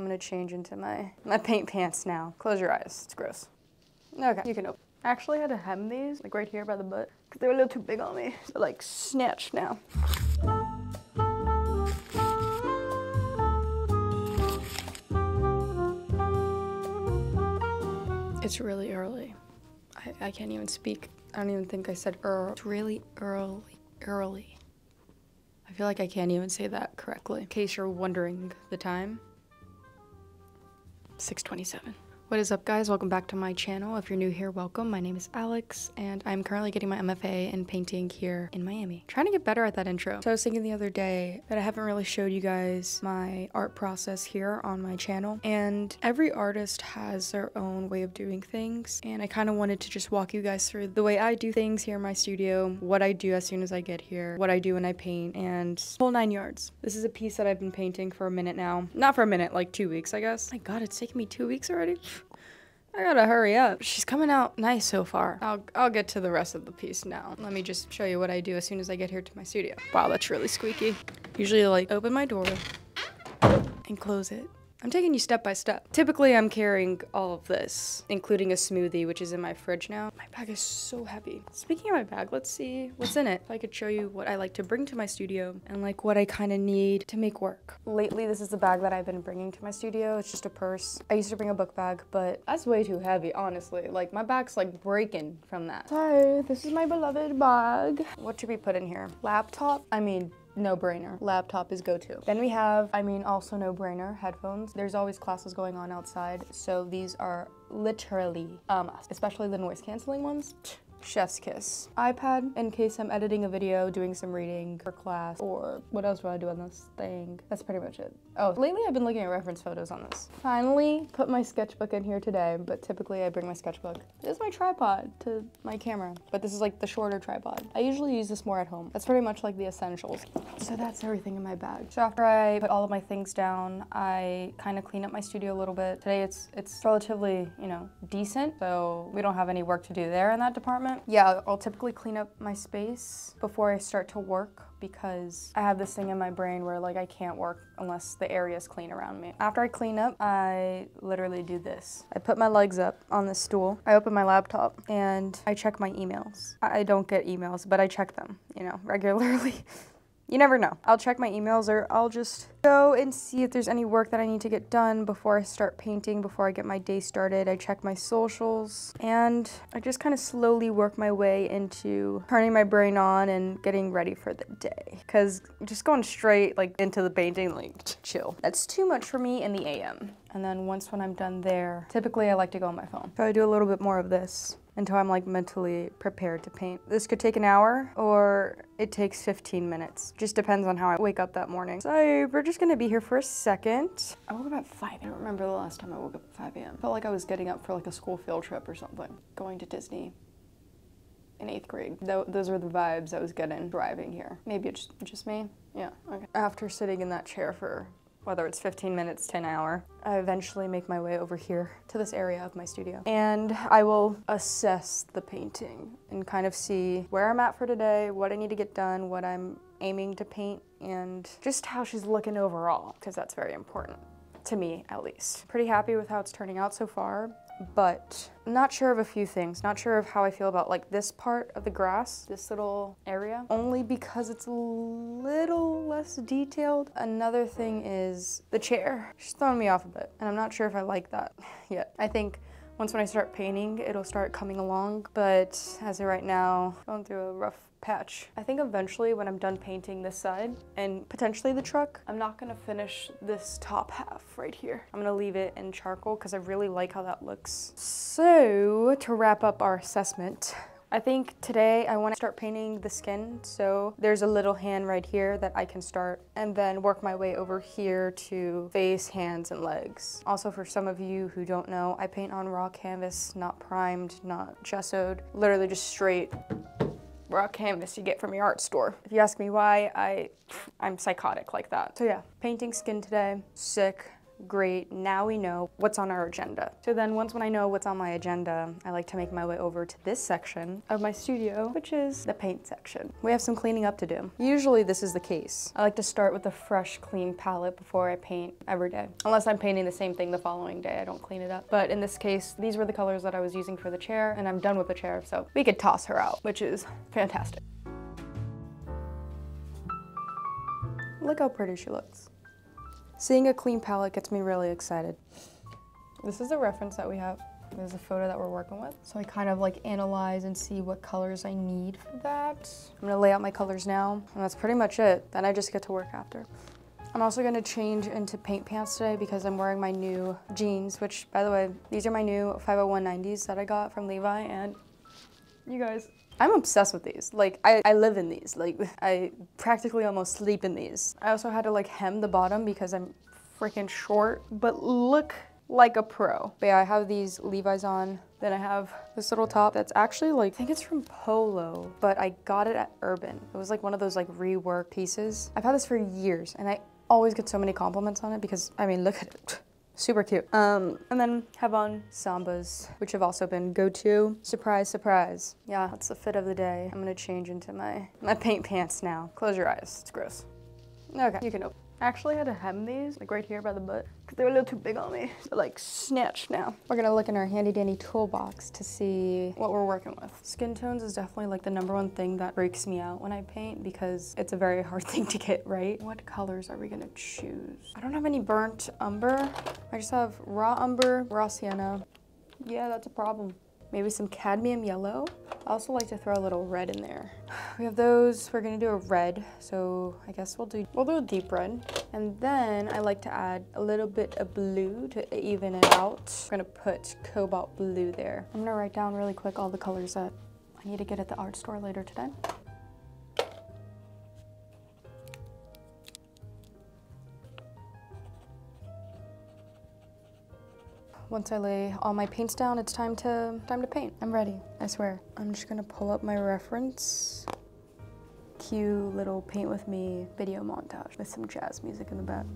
I'm gonna change into my paint pants now. Close your eyes, it's gross. Okay, you can open. I actually had to hem these, like right here by the butt, because they were a little too big on me. They're like snatched now. It's really early. I can't even speak. I don't even think I said early. It's really early, early. I feel like I can't even say that correctly. In case you're wondering the time, 6:27. What is up, guys? Welcome back to my channel. If you're new here, welcome. My name is Alex, and I'm currently getting my MFA in painting here in Miami. I'm trying to get better at that intro. So I was thinking the other day that I haven't really showed you guys my art process here on my channel, and every artist has their own way of doing things, and I kind of wanted to just walk you guys through the way I do things here in my studio, what I do as soon as I get here, what I do when I paint, and whole 9 yards. This is a piece that I've been painting for a minute now. Not for a minute, like 2 weeks, I guess. My God, it's taken me 2 weeks already. I gotta hurry up. She's coming out nice so far. I'll get to the rest of the piece now. Let me just show you what I do as soon as I get here to my studio. Wow, that's really squeaky. Usually like open my door and close it. I'm taking you step by step. Typically I'm carrying all of this, including a smoothie, which is in my fridge now. My bag is so heavy. Speaking of my bag, let's see what's in it. If I could show you what I like to bring to my studio and like what I kind of need to make work. Lately, this is the bag that I've been bringing to my studio. It's just a purse. I used to bring a book bag, but that's way too heavy, honestly. Like my back's like breaking from that. So this is my beloved bag. What should we put in here? Laptop, I mean, no-brainer. Laptop is go-to. Then we have, I mean, also no-brainer, headphones. There's always classes going on outside, so these are literally a must, especially the noise-canceling ones. Chef's kiss. iPad, in case I'm editing a video, doing some reading for class, or what else do I do on this thing? That's pretty much it. Oh, lately I've been looking at reference photos on this. Finally, put my sketchbook in here today, but typically I bring my sketchbook. This is my tripod to my camera, but this is like the shorter tripod. I usually use this more at home. That's pretty much like the essentials. So that's everything in my bag. So after I put all of my things down, I kind of clean up my studio a little bit. Today it's relatively, you know, decent, so we don't have any work to do there in that department. Yeah, I'll typically clean up my space before I start to work because I have this thing in my brain where like I can't work unless the area is clean around me. After I clean up, I literally do this. I put my legs up on this stool, I open my laptop, and I check my emails. I don't get emails, but I check them, you know, regularly. You never know. I'll check my emails or I'll just go and see if there's any work that I need to get done before I start painting, before I get my day started. I check my socials and I just kind of slowly work my way into turning my brain on and getting ready for the day. Cause just going straight like into the painting, like chill. That's too much for me in the AM. And then once when I'm done there, typically I like to go on my phone. So I do a little bit more of this until I'm like mentally prepared to paint. This could take an hour or it takes 15 minutes. Just depends on how I wake up that morning. So we're just gonna be here for a second. I woke up at 5. I don't remember the last time I woke up at 5 a.m. Felt like I was getting up for like a school field trip or something. Going to Disney in 8th grade. Those were the vibes I was getting driving here. Maybe it's just me, yeah, okay. After sitting in that chair for whether it's 15 minutes to an hour, I eventually make my way over here to this area of my studio. And I will assess the painting and kind of see where I'm at for today, what I need to get done, what I'm aiming to paint, and just how she's looking overall, because that's very important, to me at least. Pretty happy with how it's turning out so far, but not sure of a few things. Not sure of how I feel about like this part of the grass, this little area, only because it's a little less detailed. Another thing is the chair. She's throwing me off a bit, and I'm not sure if I like that yet. I think once when I start painting, it'll start coming along, but as of right now, going through a rough patch. I think eventually when I'm done painting this side and potentially the truck, I'm not gonna finish this top half right here. I'm gonna leave it in charcoal because I really like how that looks. So to wrap up our assessment, I think today I want to start painting the skin, so there's a little hand right here that I can start and then work my way over here to face, hands, and legs. Also, for some of you who don't know, I paint on raw canvas, not primed, not gessoed, literally just straight raw canvas you get from your art store. If you ask me why, I'm psychotic like that. So yeah, painting skin today, sick, great, now we know what's on our agenda. So then once when I know what's on my agenda, I like to make my way over to this section of my studio, which is the paint section. We have some cleaning up to do. Usually this is the case. I like to start with a fresh, clean palette before I paint every day. Unless I'm painting the same thing the following day, I don't clean it up. But in this case, these were the colors that I was using for the chair, and I'm done with the chair, so we could toss her out, which is fantastic. Look how pretty she looks. Seeing a clean palette gets me really excited. This is a reference that we have. There's a photo that we're working with. So I kind of like analyze and see what colors I need for that. I'm gonna lay out my colors now, and that's pretty much it. Then I just get to work after. I'm also gonna change into paint pants today because I'm wearing my new jeans, which by the way, these are my new 501 90s that I got from Levi, and you guys, I'm obsessed with these. Like, I live in these. Like, I practically almost sleep in these. I also had to like hem the bottom because I'm freaking short, but look like a pro. But yeah, I have these Levi's on. Then I have this little top that's actually like, I think it's from Polo, but I got it at Urban. It was like one of those like rework pieces. I've had this for years and I always get so many compliments on it because, I mean, look at it. Super cute. And then have on Sambas, which have also been go-to. Surprise, surprise. Yeah, that's the fit of the day. I'm gonna change into my paint pants now. Close your eyes, it's gross. Okay, you can open. I actually had to hem these, like right here by the butt, because they were a little too big on me. They're like snatched now. We're gonna look in our handy dandy toolbox to see what we're working with. Skin tones is definitely like the number one thing that freaks me out when I paint because it's a very hard thing to get right. What colors are we gonna choose? I don't have any burnt umber. I just have raw umber, raw sienna. Yeah, that's a problem. Maybe some cadmium yellow. I also like to throw a little red in there. We have those, we're gonna do a red, so I guess we'll do a deep red. And then I like to add a little bit of blue to even it out. We're gonna put cobalt blue there. I'm gonna write down really quick all the colors that I need to get at the art store later today. Once I lay all my paints down, it's time to paint. I'm ready, I swear. I'm just gonna pull up my reference. Cue little paint with me video montage with some jazz music in the back.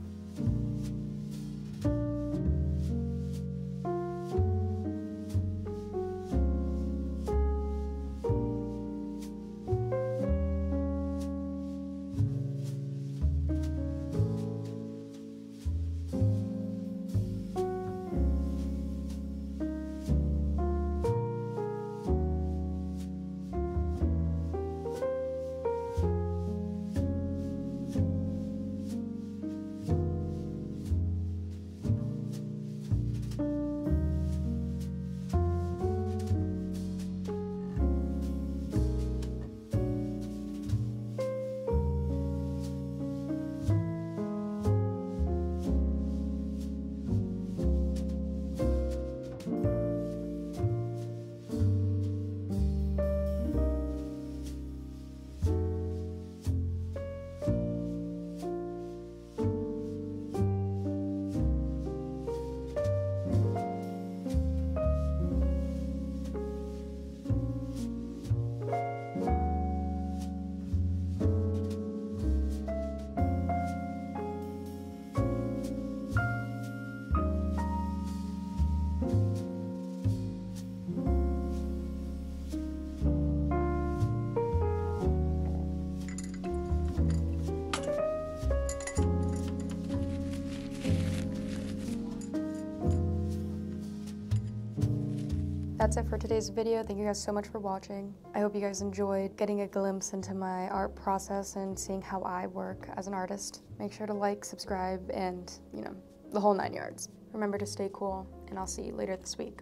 That's it for today's video. Thank you guys so much for watching. I hope you guys enjoyed getting a glimpse into my art process and seeing how I work as an artist. Make sure to like, subscribe, and, you know, the whole 9 yards. Remember to stay cool, and I'll see you later this week.